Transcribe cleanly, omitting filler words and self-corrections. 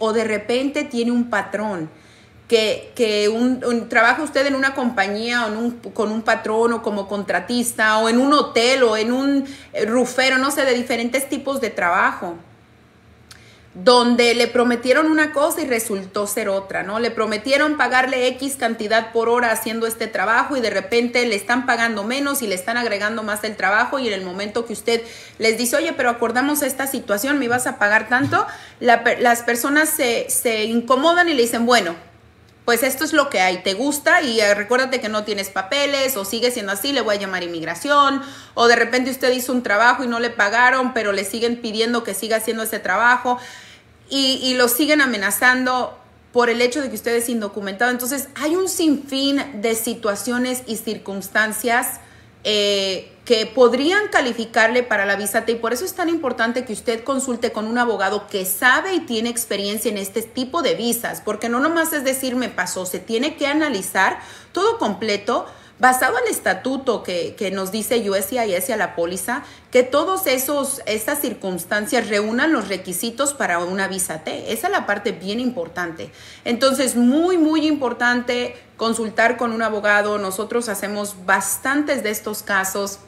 O de repente tiene un patrón, que trabaja usted en una compañía o con un patrón o como contratista o en un hotel o en un rufero, no sé, de diferentes tipos de trabajo, donde le prometieron una cosa y resultó ser otra, ¿no? Le prometieron pagarle X cantidad por hora haciendo este trabajo y de repente le están pagando menos y le están agregando más del trabajo, y en el momento que usted les dice, oye, pero acordamos esta situación, ¿me ibas a pagar tanto? Las personas se incomodan y le dicen, bueno, pues esto es lo que hay, te gusta y recuérdate que no tienes papeles, o sigue siendo así, le voy a llamar inmigración. O de repente usted hizo un trabajo y no le pagaron, pero le siguen pidiendo que siga haciendo ese trabajo y lo siguen amenazando por el hecho de que usted es indocumentado. Entonces hay un sinfín de situaciones y circunstancias que podrían calificarle para la Visa T, y por eso es tan importante que usted consulte con un abogado que sabe y tiene experiencia en este tipo de visas, porque no nomás es decir me pasó, se tiene que analizar todo completo basado en el estatuto que nos dice USCIS a la póliza, que todas esas circunstancias reúnan los requisitos para una Visa T. Esa es la parte bien importante. Entonces, muy, muy importante consultar con un abogado. Nosotros hacemos bastantes de estos casos.